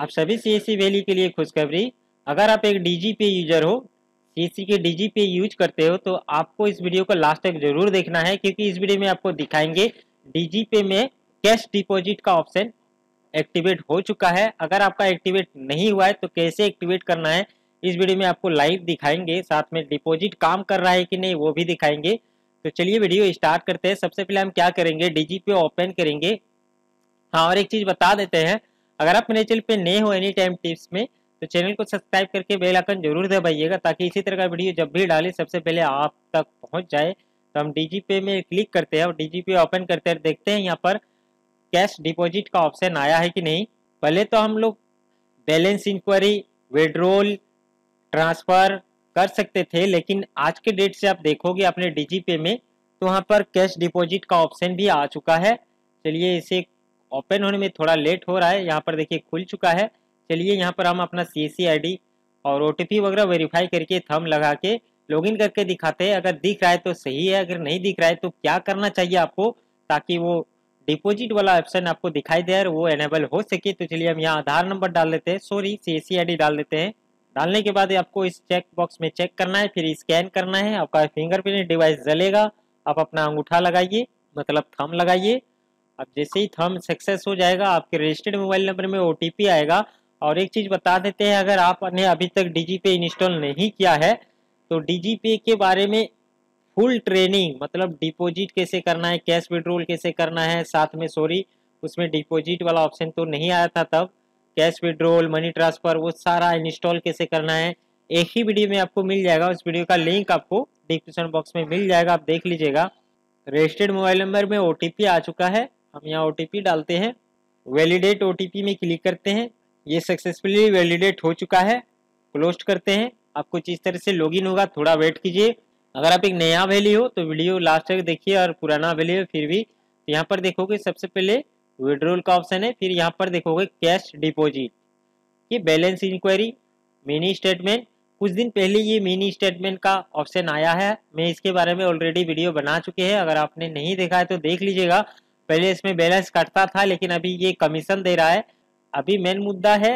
आप सभी CAC valley के लिए खुशखबरी। अगर आप एक डीजीपी यूजर हो, सीएसी के डीजीपी यूज करते हो, तो आपको इस वीडियो को लास्ट तक जरूर देखना है, क्योंकि इस वीडियो में आपको दिखाएंगे डीजीपी में कैश डिपॉजिट का ऑप्शन एक्टिवेट हो चुका है। अगर आपका एक्टिवेट नहीं हुआ है तो कैसे एक्टिवेट करना है इस वीडियो में आपको लाइव दिखाएंगे। साथ में डिपॉजिट काम कर रहा है कि नहीं वो भी दिखाएंगे। तो चलिए वीडियो स्टार्ट करते हैं। सबसे पहले हम क्या करेंगे, डीजीपी ओपन करेंगे। हाँ, और एक चीज़ बता देते हैं, अगर आप मेरे चैनल पे नए हो एनी टाइम टिप्स में, तो चैनल को सब्सक्राइब करके बेल आइकन जरूर दबाइएगा, ताकि इसी तरह का वीडियो जब भी डालें सबसे पहले आप तक पहुंच जाए। तो हम डीजीपे में क्लिक करते हैं और डीजीपी ओपन करते हैं। देखते हैं यहाँ पर कैश डिपॉजिट का ऑप्शन आया है कि नहीं। पहले तो हम लोग बैलेंस इंक्वायरी, विड्रॉल, ट्रांसफ़र कर सकते थे, लेकिन आज के डेट से आप देखोगे अपने डीजीपे में तो वहाँ पर कैश डिपॉजिट का ऑप्शन भी आ चुका है। चलिए, इसे ओपन होने में थोड़ा लेट हो रहा है। यहाँ पर देखिए खुल चुका है। चलिए, यहाँ पर हम अपना सीएसी आईडी और ओटीपी वगैरह वेरीफाई करके थंब लगा के लॉगिन करके दिखाते हैं। अगर दिख रहा है तो सही है, अगर नहीं दिख रहा है तो क्या करना चाहिए आपको, ताकि वो डिपॉजिट वाला ऑप्शन आपको दिखाई दे और वो एनेबल हो सके। तो चलिए, हम यहाँ आधार नंबर डाल देते हैं, सॉरी सीएसी आईडी डाल देते हैं। डालने के बाद आपको इस चेक बॉक्स में चेक करना है, फिर स्कैन करना है। आपका फिंगरप्रिंट डिवाइस जलेगा। आप अपना अंगूठा लगाइए, मतलब थंब लगाइए। अब जैसे ही थंब सक्सेस हो जाएगा आपके रजिस्टर्ड मोबाइल नंबर में ओटीपी आएगा। और एक चीज़ बता देते हैं, अगर आपने अभी तक डीजीपे इंस्टॉल नहीं किया है तो डीजीपे के बारे में फुल ट्रेनिंग, मतलब डिपॉजिट कैसे करना है, कैश विड्रॉल कैसे करना है, साथ में सॉरी उसमें डिपॉजिट वाला ऑप्शन तो नहीं आया था तब, कैश विड्रॉल, मनी ट्रांसफ़र, वो सारा इंस्टॉल कैसे करना है एक ही वीडियो में आपको मिल जाएगा। उस वीडियो का लिंक आपको डिस्क्रिप्शन बॉक्स में मिल जाएगा, आप देख लीजिएगा। रजिस्टर्ड मोबाइल नंबर में ओटीपी आ चुका है। हम यहाँ ओटीपी डालते हैं, वैलिडेट ओटीपी में क्लिक करते हैं। ये सक्सेसफुली वैलिडेट हो चुका है। क्लोज करते हैं। आप कुछ इस तरह से लॉगिन होगा, थोड़ा वेट कीजिए। अगर आप एक नया वैली हो तो वीडियो लास्ट तक देखिए, और पुराना वैली हो फिर भी यहाँ पर देखोगे सबसे पहले विड्रॉल का ऑप्शन है, फिर यहाँ पर देखोगे कैश डिपॉजिट, ये बैलेंस इंक्वायरी, मिनी स्टेटमेंट। कुछ दिन पहले ये मिनी स्टेटमेंट का ऑप्शन आया है, मैं इसके बारे में ऑलरेडी वीडियो बना चुके हैं, अगर आपने नहीं देखा है तो देख लीजिएगा। पहले इसमें बैलेंस कटता था, लेकिन अभी ये कमीशन दे रहा है। अभी मेन मुद्दा है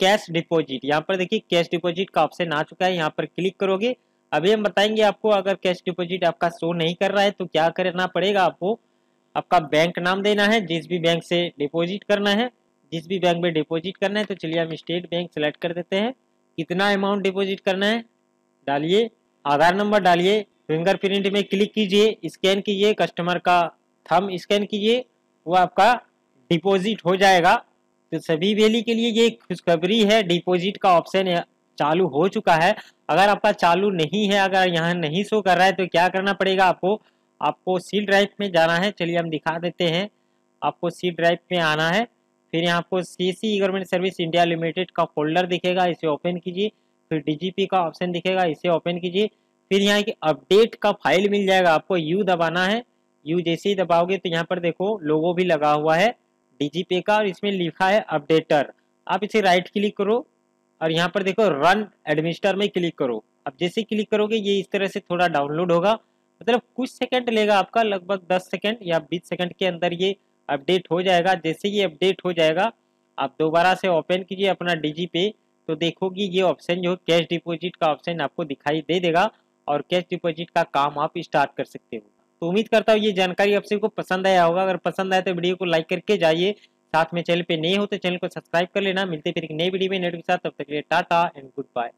कैश डिपॉजिट। यहाँ पर देखिए कैश डिपॉजिट का ऑप्शन आ चुका है, यहाँ पर क्लिक करोगे। अभी हम बताएंगे आपको, अगर कैश डिपॉजिट आपका शो नहीं कर रहा है तो क्या करना पड़ेगा आपको। आपका बैंक नाम देना है, जिस भी बैंक से डिपॉजिट करना है, जिस भी बैंक में डिपॉजिट करना है। तो चलिए, हम स्टेट बैंक सेलेक्ट कर देते हैं। कितना अमाउंट डिपॉजिट करना है डालिए, आधार नंबर डालिए, फिंगरप्रिंट में क्लिक कीजिए, स्कैन कीजिए, कस्टमर का थंब स्कैन कीजिए, वो आपका डिपॉजिट हो जाएगा। तो सभी वैली के लिए ये खुशखबरी है, डिपॉजिट का ऑप्शन चालू हो चुका है। अगर आपका चालू नहीं है, अगर यहाँ नहीं शो कर रहा है तो क्या करना पड़ेगा आपको, आपको सी ड्राइव में जाना है। चलिए, हम दिखा देते हैं आपको। सी ड्राइव में आना है, फिर यहाँ आपको CCS government service India limited का फोल्डर दिखेगा, इसे ओपन कीजिए। फिर डीजीपी का ऑप्शन दिखेगा, इसे ओपन कीजिए। फिर यहाँ एक अपडेट का फाइल मिल जाएगा, आपको यू दबाना है। यू जैसे ही दबाओगे तो यहाँ पर देखो लोगो भी लगा हुआ है डीजीपे का, और इसमें लिखा है अपडेटर। आप इसे राइट क्लिक करो और यहाँ पर देखो रन एडमिनिस्टर में क्लिक करो। अब जैसे क्लिक करोगे ये इस तरह से थोड़ा डाउनलोड होगा, मतलब कुछ सेकंड लेगा आपका, लगभग 10 सेकंड या 20 सेकंड के अंदर ये अपडेट हो जाएगा। जैसे ये अपडेट हो जाएगा आप दोबारा से ओपन कीजिए अपना डीजीपे, तो देखोगे ये ऑप्शन जो कैश डिपॉजिट का ऑप्शन आपको दिखाई दे देगा, और कैश डिपॉजिट का काम आप स्टार्ट कर सकते हो। तो उम्मीद करता हूँ ये जानकारी आप सबको पसंद आया होगा। अगर पसंद आए तो वीडियो को लाइक करके जाइए, साथ में चैनल पे नए हो तो चैनल को सब्सक्राइब कर लेना। मिलते फिर एक नई वीडियो में नेट के साथ, तब तक के लिए टाटा एंड गुड बाय।